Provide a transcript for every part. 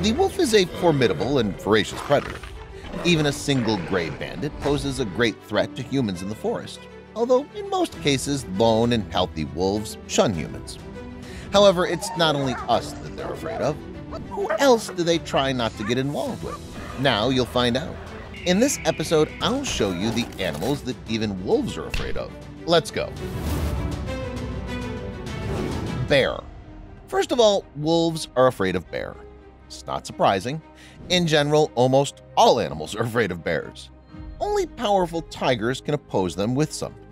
The wolf is a formidable and voracious predator. Even a single gray bandit poses a great threat to humans in the forest, although in most cases lone and healthy wolves shun humans. However, it's not only us that they're afraid of. Who else do they try not to get involved with? Now you'll find out. In this episode, I'll show you the animals that even wolves are afraid of. Let's go. Bear. First of all, wolves are afraid of bear. It's not surprising. In general, almost all animals are afraid of bears. Only powerful tigers can oppose them with something.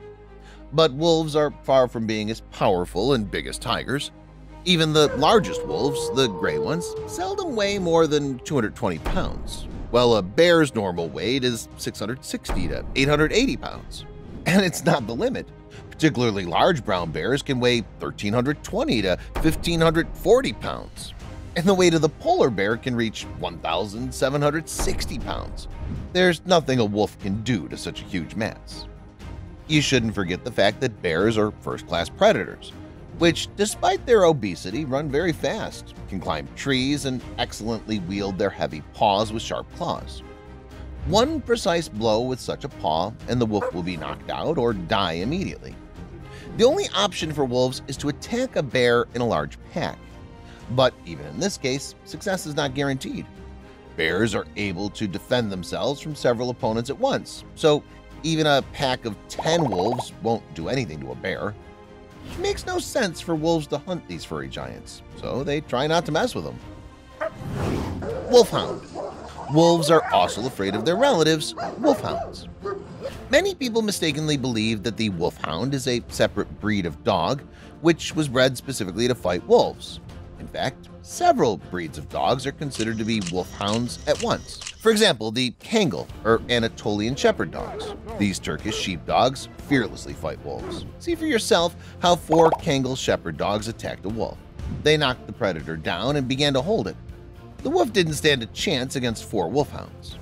But wolves are far from being as powerful and big as tigers. Even the largest wolves, the gray ones, seldom weigh more than 220 pounds, while a bear's normal weight is 660 to 880 pounds. And it's not the limit. Particularly large brown bears can weigh 1,320 to 1,540 pounds. And the weight of the polar bear can reach 1,760 pounds. There's nothing a wolf can do to such a huge mass. You shouldn't forget the fact that bears are first-class predators, which, despite their obesity, run very fast, can climb trees, and excellently wield their heavy paws with sharp claws. One precise blow with such a paw and the wolf will be knocked out or die immediately. The only option for wolves is to attack a bear in a large pack. But even in this case, success is not guaranteed. Bears are able to defend themselves from several opponents at once, so even a pack of 10 wolves won't do anything to a bear. It makes no sense for wolves to hunt these furry giants, so they try not to mess with them. Wolfhound. Wolves are also afraid of their relatives, wolfhounds. Many people mistakenly believe that the wolfhound is a separate breed of dog, which was bred specifically to fight wolves. In fact, several breeds of dogs are considered to be wolfhounds at once. For example, the Kangal or Anatolian Shepherd dogs. These Turkish sheepdogs fearlessly fight wolves. See for yourself how 4 Kangal shepherd dogs attacked a wolf. They knocked the predator down and began to hold it. The wolf didn't stand a chance against 4 wolfhounds.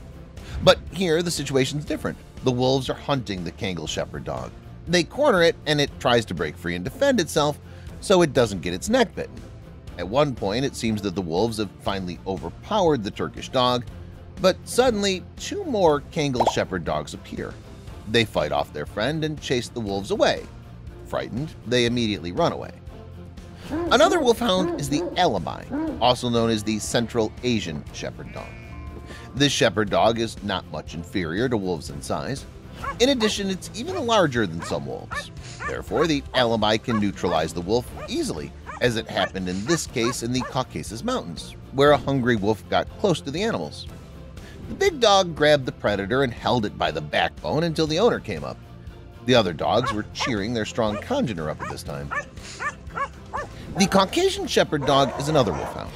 But here the situation's different. The wolves are hunting the Kangal shepherd dog. They corner it and it tries to break free and defend itself so it doesn't get its neck bitten. At one point, it seems that the wolves have finally overpowered the Turkish dog, but suddenly 2 more Kangal shepherd dogs appear. They fight off their friend and chase the wolves away. Frightened, they immediately run away. Another wolfhound is the alibi, also known as the Central Asian Shepherd Dog. This shepherd dog is not much inferior to wolves in size. In addition, it's even larger than some wolves. Therefore, the alibi can neutralize the wolf easily, as it happened in this case in the Caucasus Mountains, where a hungry wolf got close to the animals. The big dog grabbed the predator and held it by the backbone until the owner came up. The other dogs were cheering their strong congener up at this time. The Caucasian Shepherd Dog is another wolfhound.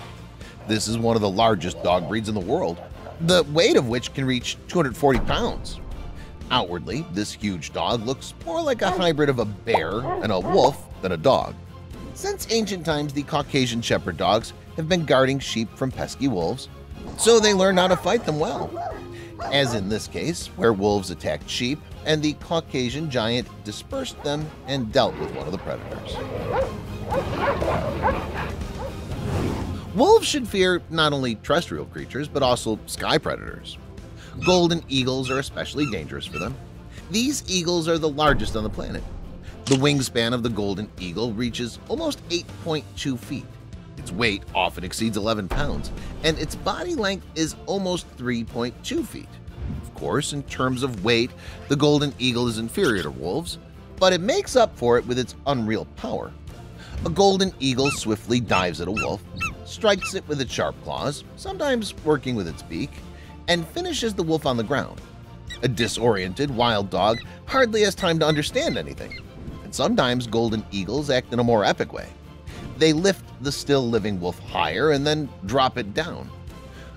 This is one of the largest dog breeds in the world, the weight of which can reach 240 pounds. Outwardly, this huge dog looks more like a hybrid of a bear and a wolf than a dog. Since ancient times, the Caucasian shepherd dogs have been guarding sheep from pesky wolves, so they learn how to fight them well. As in this case, where wolves attacked sheep and the Caucasian giant dispersed them and dealt with one of the predators. Wolves should fear not only terrestrial creatures, but also sky predators. Golden eagles are especially dangerous for them. These eagles are the largest on the planet. The wingspan of the golden eagle reaches almost 8.2 feet. Its weight often exceeds 11 pounds, and its body length is almost 3.2 feet. Of course, in terms of weight, the golden eagle is inferior to wolves, but it makes up for it with its unreal power. A golden eagle swiftly dives at a wolf, strikes it with its sharp claws, sometimes working with its beak, and finishes the wolf on the ground. A disoriented wild dog hardly has time to understand anything. And sometimes golden eagles act in a more epic way. They lift the still-living wolf higher and then drop it down.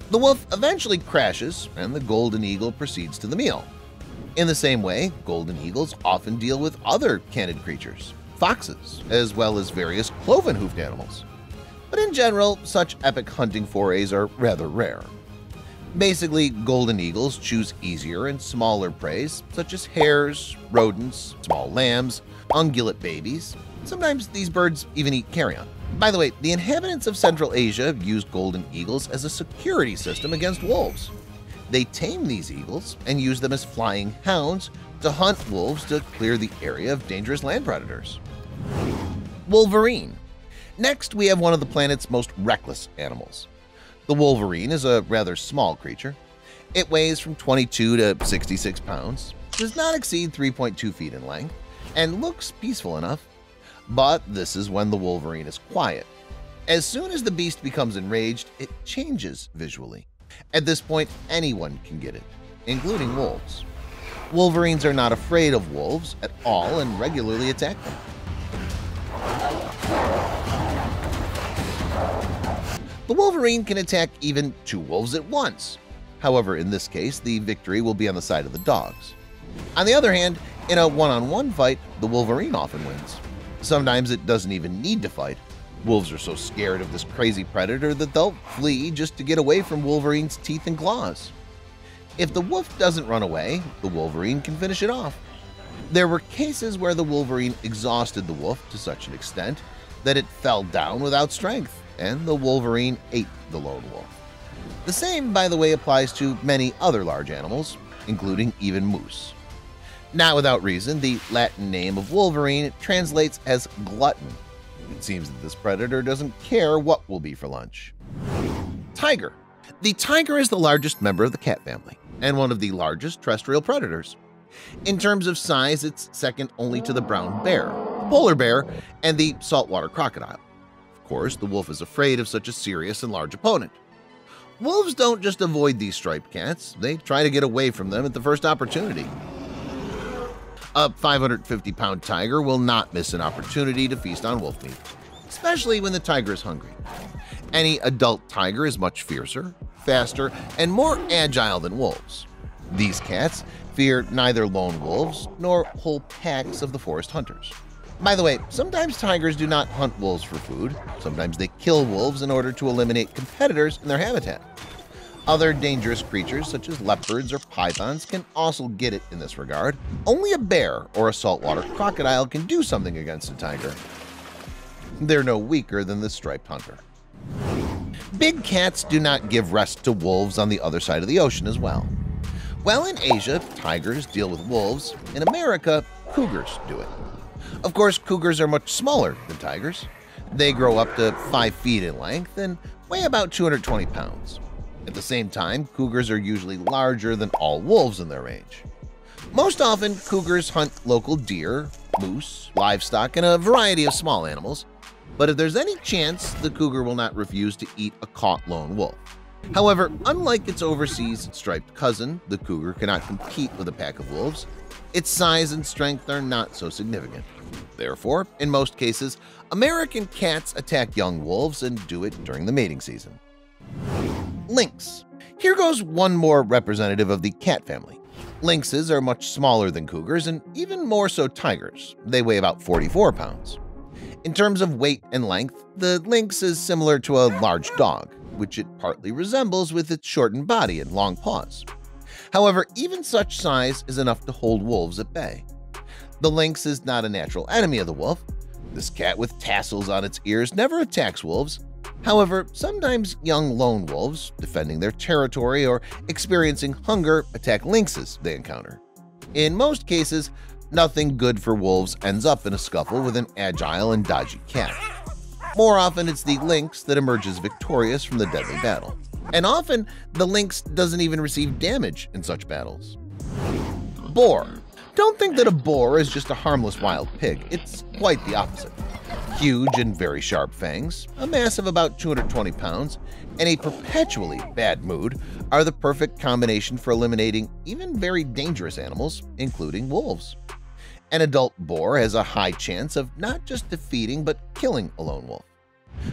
The wolf eventually crashes, and the golden eagle proceeds to the meal. In the same way, golden eagles often deal with other canid creatures, foxes, as well as various cloven-hoofed animals. But in general, such epic hunting forays are rather rare. Basically, golden eagles choose easier and smaller preys, such as hares, rodents, small lambs, ungulate babies. Sometimes these birds even eat carrion. By the way, the inhabitants of Central Asia have used golden eagles as a security system against wolves. They tame these eagles and use them as flying hounds to hunt wolves to clear the area of dangerous land predators. Wolverine. Next, we have one of the planet's most reckless animals. The wolverine is a rather small creature. It weighs from 22 to 66 pounds, does not exceed 3.2 feet in length, and looks peaceful enough. But this is when the wolverine is quiet. As soon as the beast becomes enraged, it changes visually. At this point, anyone can get it, including wolves. Wolverines are not afraid of wolves at all and regularly attack them. The wolverine can attack even two wolves at once. However, in this case, the victory will be on the side of the dogs. On the other hand, in a one-on-one fight, the wolverine often wins. Sometimes it doesn't even need to fight. Wolves are so scared of this crazy predator that they'll flee just to get away from wolverine's teeth and claws. If the wolf doesn't run away, the wolverine can finish it off. There were cases where the wolverine exhausted the wolf to such an extent that it fell down without strength, and the wolverine ate the lone wolf. The same, by the way, applies to many other large animals, including even moose. Not without reason, the Latin name of wolverine translates as glutton. It seems that this predator doesn't care what will be for lunch. Tiger. The tiger is the largest member of the cat family and one of the largest terrestrial predators. In terms of size, it's second only to the brown bear, the polar bear, and the saltwater crocodile. Of course, the wolf is afraid of such a serious and large opponent. Wolves don't just avoid these striped cats, they try to get away from them at the first opportunity. A 550-pound tiger will not miss an opportunity to feast on wolf meat, especially when the tiger is hungry. Any adult tiger is much fiercer, faster, and more agile than wolves. These cats fear neither lone wolves nor whole packs of the forest hunters. By the way, sometimes tigers do not hunt wolves for food. Sometimes they kill wolves in order to eliminate competitors in their habitat. Other dangerous creatures, such as leopards or pythons, can also get it in this regard. Only a bear or a saltwater crocodile can do something against a tiger. They're no weaker than the striped hunter. Big cats do not give rest to wolves on the other side of the ocean as well. While in Asia, tigers deal with wolves, in America, cougars do it. Of course, cougars are much smaller than tigers. They grow up to 5 feet in length and weigh about 220 pounds. At the same time, cougars are usually larger than all wolves in their range. Most often, cougars hunt local deer, moose, livestock, and a variety of small animals. But if there's any chance, the cougar will not refuse to eat a caught lone wolf. However, unlike its overseas striped cousin, the cougar cannot compete with a pack of wolves. Its size and strength are not so significant. Therefore, in most cases, American cats attack young wolves and do it during the mating season. Lynx. Here goes one more representative of the cat family. Lynxes are much smaller than cougars and even more so tigers. They weigh about 44 pounds. In terms of weight and length, the lynx is similar to a large dog, which it partly resembles with its shortened body and long paws. However, even such size is enough to hold wolves at bay. The lynx is not a natural enemy of the wolf. This cat with tassels on its ears never attacks wolves. However, sometimes young lone wolves, defending their territory or experiencing hunger, attack lynxes they encounter. In most cases, nothing good for wolves ends up in a scuffle with an agile and dodgy cat. More often, it's the lynx that emerges victorious from the deadly battle. And often, the lynx doesn't even receive damage in such battles. Boar. Don't think that a boar is just a harmless wild pig. It's quite the opposite. Huge and very sharp fangs, a mass of about 220 pounds, and a perpetually bad mood are the perfect combination for eliminating even very dangerous animals, including wolves. An adult boar has a high chance of not just defeating but killing a lone wolf.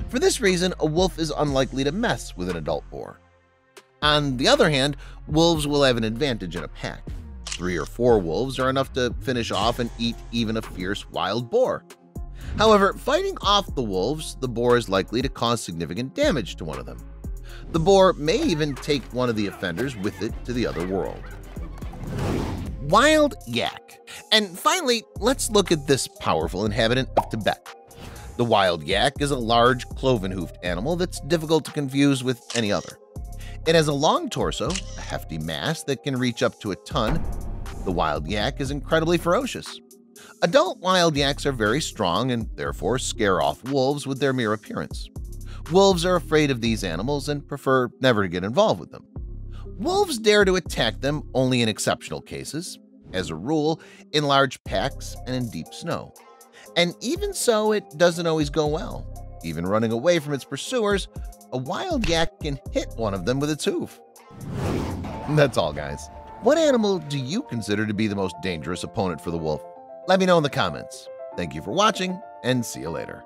For this reason, a wolf is unlikely to mess with an adult boar. On the other hand, wolves will have an advantage in a pack. 3 or 4 wolves are enough to finish off and eat even a fierce wild boar. However, fighting off the wolves, the boar is likely to cause significant damage to one of them. The boar may even take one of the offenders with it to the other world. Wild yak. And finally, let's look at this powerful inhabitant of Tibet. The wild yak is a large, cloven-hoofed animal that's difficult to confuse with any other. It has a long torso, a hefty mass that can reach up to a ton. The wild yak is incredibly ferocious. Adult wild yaks are very strong and therefore scare off wolves with their mere appearance. Wolves are afraid of these animals and prefer never to get involved with them. Wolves dare to attack them only in exceptional cases, as a rule, in large packs and in deep snow. And even so, it doesn't always go well. Even running away from its pursuers, a wild yak can hit one of them with its hoof. That's all, guys. What animal do you consider to be the most dangerous opponent for the wolf? Let me know in the comments. Thank you for watching, and see you later.